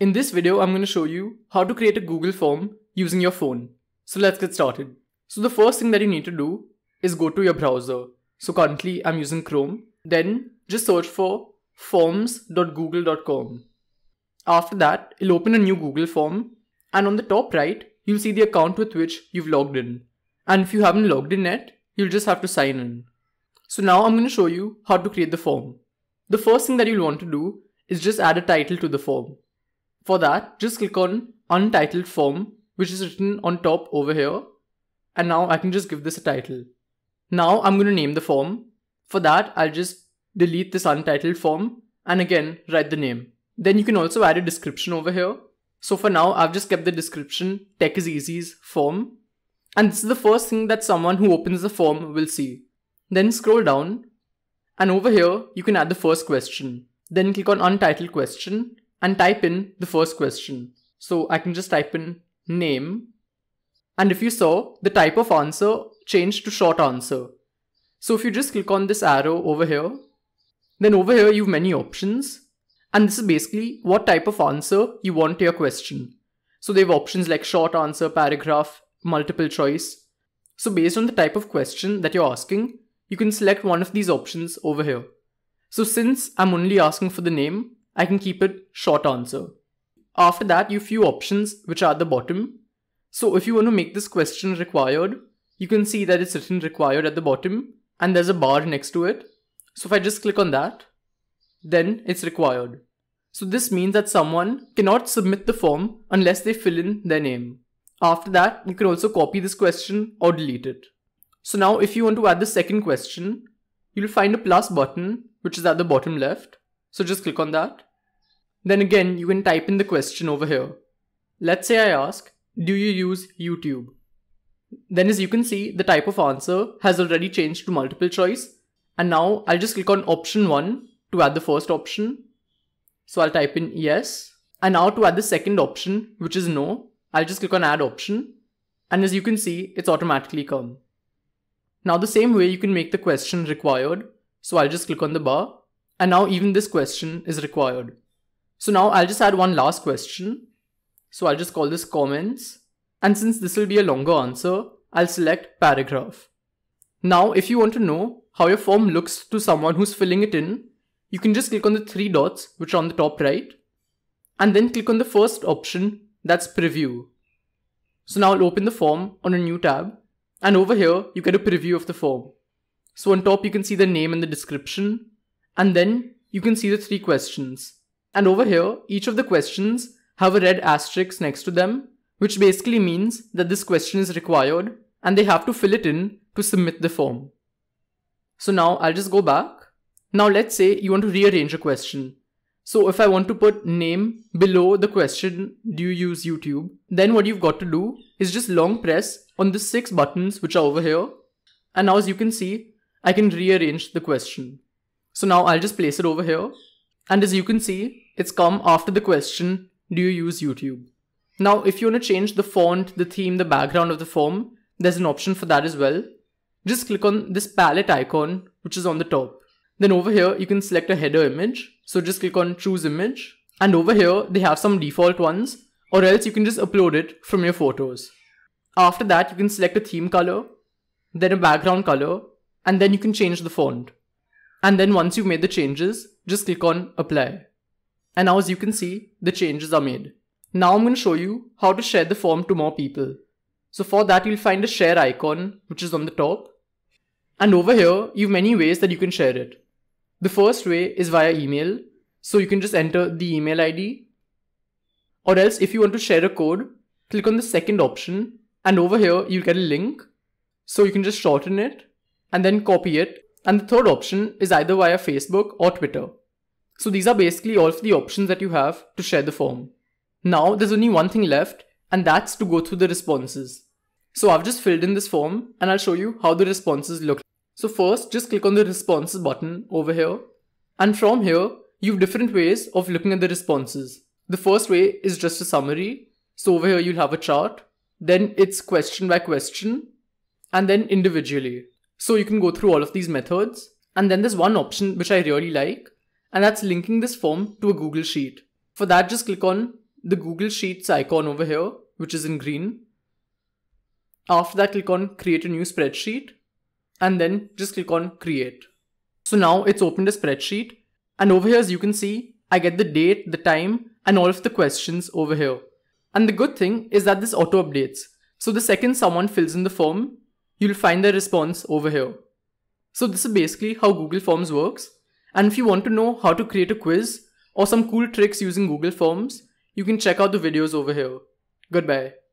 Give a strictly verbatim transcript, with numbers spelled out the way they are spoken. In this video, I'm going to show you how to create a Google form using your phone. So let's get started. So the first thing that you need to do is go to your browser. So currently I'm using Chrome. Then just search for forms dot google dot com. After that, it'll open a new Google form. And on the top right, you'll see the account with which you've logged in. And if you haven't logged in yet, you'll just have to sign in. So now I'm going to show you how to create the form. The first thing that you'll want to do is just add a title to the form. For that, just click on Untitled Form, which is written on top over here. And now I can just give this a title. Now I'm going to name the form. For that, I'll just delete this untitled form and again write the name. Then you can also add a description over here. So for now, I've just kept the description Tech is Easy's form. And this is the first thing that someone who opens the form will see. Then scroll down. And over here, you can add the first question. Then click on Untitled Question and type in the first question. So I can just type in name. And if you saw, the type of answer changed to short answer. So if you just click on this arrow over here, then over here you have many options. And this is basically what type of answer you want to your question. So they have options like short answer, paragraph, multiple choice. So based on the type of question that you're asking, you can select one of these options over here. So since I'm only asking for the name, I can keep it short answer. After that, you have few options which are at the bottom. So if you want to make this question required, you can see that it's written required at the bottom and there's a bar next to it. So if I just click on that, then it's required. So this means that someone cannot submit the form unless they fill in their name. After that, you can also copy this question or delete it. So now if you want to add the second question, you'll find a plus button which is at the bottom left. So just click on that. Then again, you can type in the question over here. Let's say I ask, do you use YouTube? Then as you can see, the type of answer has already changed to multiple choice. And now I'll just click on option one to add the first option. So I'll type in yes. And now to add the second option, which is no, I'll just click on add option. And as you can see, it's automatically come. Now the same way you can make the question required. So I'll just click on the bar. And now even this question is required. So now I'll just add one last question. So I'll just call this comments. And since this will be a longer answer, I'll select paragraph. Now, if you want to know how your form looks to someone who's filling it in, you can just click on the three dots, which are on the top right, and then click on the first option, that's preview. So now I'll open the form on a new tab. And over here, you get a preview of the form. So on top, you can see the name and the description. And then you can see the three questions. And over here, each of the questions have a red asterisk next to them, which basically means that this question is required and they have to fill it in to submit the form. So now I'll just go back. Now let's say you want to rearrange a question. So if I want to put name below the question, do you use YouTube? Then what you've got to do is just long press on the six buttons which are over here. And now as you can see, I can rearrange the question. So now I'll just place it over here. And as you can see, it's come after the question, do you use YouTube? Now, if you want to change the font, the theme, the background of the form, there's an option for that as well. Just click on this palette icon, which is on the top. Then over here, you can select a header image. So just click on choose image. And over here, they have some default ones, or else you can just upload it from your photos. After that, you can select a theme color, then a background color, and then you can change the font. And then once you've made the changes, just click on apply. And now as you can see, the changes are made. Now I'm going to show you how to share the form to more people. So for that, you'll find a share icon, which is on the top. And over here, you have many ways that you can share it. The first way is via email. So you can just enter the email I D. Or else if you want to share a code, click on the second option. And over here, you'll get a link. So you can just shorten it and then copy it. And the third option is either via Facebook or Twitter. So these are basically all of the options that you have to share the form. Now there's only one thing left, and that's to go through the responses. So I've just filled in this form and I'll show you how the responses look. So first, just click on the responses button over here. And from here, you have different ways of looking at the responses. The first way is just a summary. So over here, you'll have a chart. Then it's question by question and then individually. So you can go through all of these methods. And then there's one option which I really like, and that's linking this form to a Google Sheet. For that, just click on the Google Sheets icon over here, which is in green. After that, click on create a new spreadsheet and then just click on create. So now it's opened a spreadsheet, and over here, as you can see, I get the date, the time and all of the questions over here. And the good thing is that this auto updates. So the second someone fills in the form, you'll find their response over here. So this is basically how Google Forms works. And if you want to know how to create a quiz or some cool tricks using Google Forms, you can check out the videos over here. Goodbye.